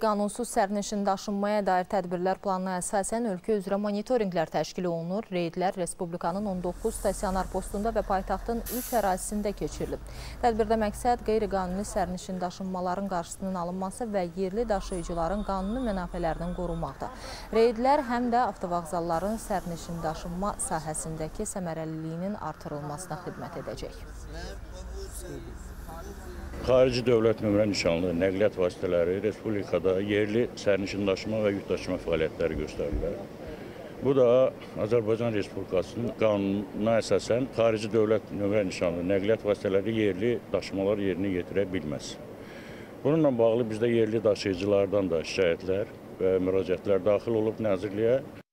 Qanunsuz sərnişin daşınmaya dair tədbirlər planına əsasən ölkə üzrə monitorinqlər təşkil olunur. Reydlər Respublikanın 19 stasionar postunda və paytaxtın 3 ərazisində keçirilib. Tədbirdə məqsəd qeyri-qanuni sərnişin daşınmaların qarşısının alınması və yerli daşıyıcıların qanuni mənafelərinin qorunmaqda. Reydlər həm də avtovağzalların sərnişin daşınma sahəsindəki səmərəliliyinin artırılmasına xidmət edəcək. Xarici dövlət nömrə nişanlı nəqliyyat vasitələri Respublikada yerli sərnişin daşıma və yük daşıma fəaliyyətləri göstərirlər. Bu da Azərbaycan Respublikasının qanununa əsasən xarici dövlət nömrə nişanlı nəqliyyat vasitələri yerli daşımalar yerini yetirə bilməz. Bununla bağlı bizdə yerli daşıyıcılardan da şikayətlər və müraciətlər daxil olub Nazirliyə.